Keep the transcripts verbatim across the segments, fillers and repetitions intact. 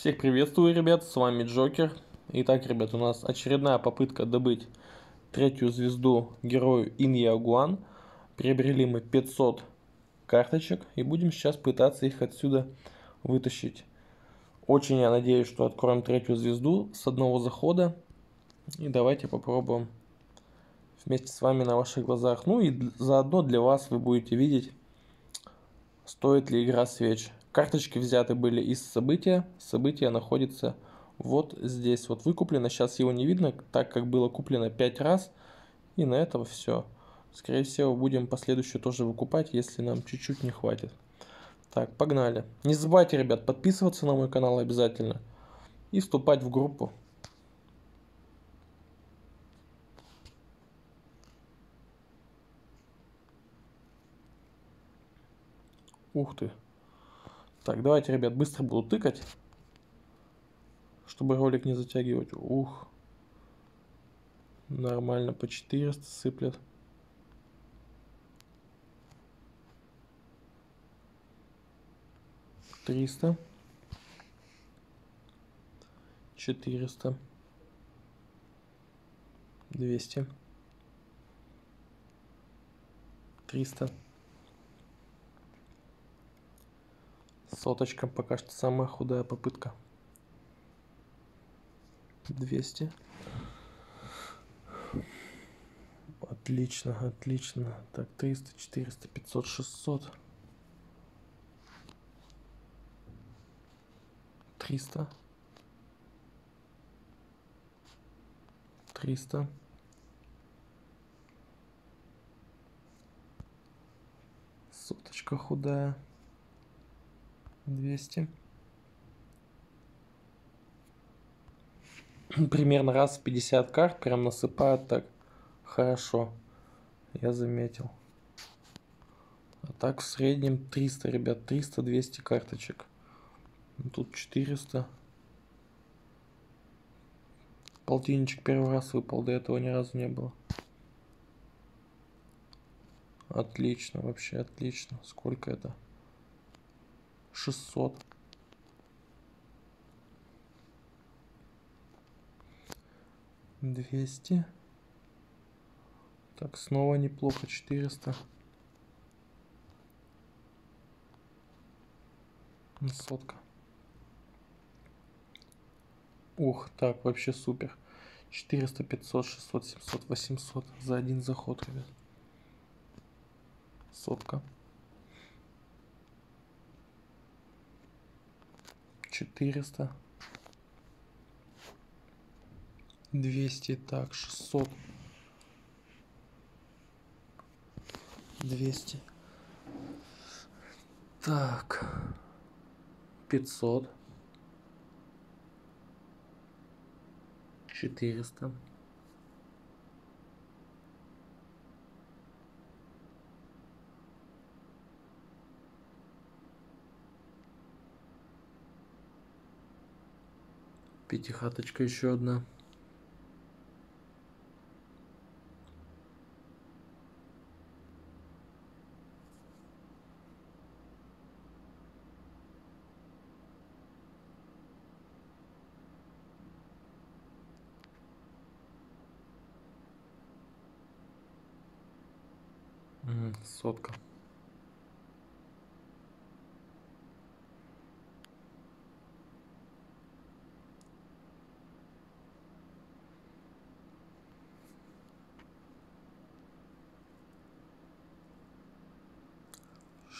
Всех приветствую, ребят, с вами Джокер. Итак, ребят, у нас очередная попытка добыть третью звезду герою Ин-Яогуан. Приобрели мы пятьсот карточек и будем сейчас пытаться их отсюда вытащить. Очень я надеюсь, что откроем третью звезду с одного захода. И давайте попробуем вместе с вами на ваших глазах. Ну и заодно для вас вы будете видеть, стоит ли игра свеч. Карточки взяты были из события. Событие находится вот здесь. Вот выкуплено. Сейчас его не видно, так как было куплено пять раз. И на этом все. Скорее всего, будем последующую тоже выкупать, если нам чуть-чуть не хватит. Так, погнали. Не забывайте, ребят, подписываться на мой канал обязательно. И вступать в группу. Ух ты. Так, давайте, ребят, быстро буду тыкать, чтобы ролик не затягивать. Ух. Нормально, по четыреста сыплет. триста. четыреста. двести. триста. Соточка пока что самая худая попытка. двести. Отлично, отлично. Так, триста, четыреста, пятьсот, шестьсот. триста. триста. Соточка худая. двести. Примерно раз в пятьдесят карт прям насыпают так хорошо, я заметил. А так в среднем триста, ребят, триста-двести карточек. Тут четыреста. Полтинничек первый раз выпал, до этого ни разу не было. Отлично, вообще отлично. Сколько это? шестьсот. двести. Так, снова неплохо. четыреста. Сотка. Ух, так, вообще супер. четыреста, пятьсот, шестьсот, семьсот, восемьсот. За один заход, ребят. Сотка. четыреста. двести, так, шестьсот. двести. Так. пятьсот. четыреста. Пятихаточка еще одна. М-м, сотка.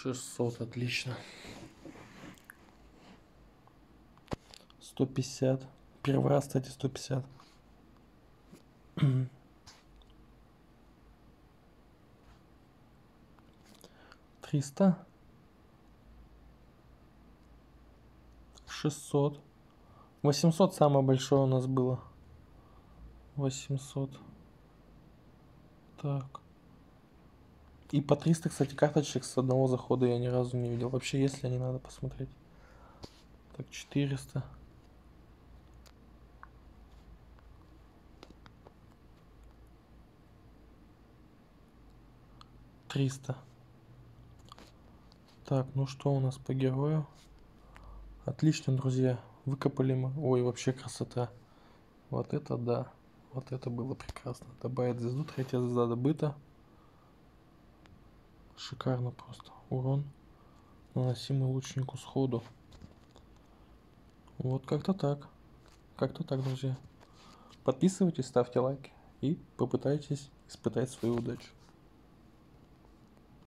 шестьсот, отлично. сто пятьдесят. Первый раз, кстати, сто пятьдесят. триста. шестьсот. восемьсот самое большое у нас было. восемьсот. Так. И по триста, кстати, карточек с одного захода я ни разу не видел. Вообще, если не надо посмотреть. Так, четыреста. триста. Так, ну что у нас по герою? Отлично, друзья. выкопали мы. Ой, вообще красота. Вот это да. Вот это было прекрасно. Добавить звезду. Третья звезда добыта. Шикарно просто. Урон, наносимый лучнику сходу. Вот как-то так. Как-то так, друзья. Подписывайтесь, ставьте лайки и попытайтесь испытать свою удачу.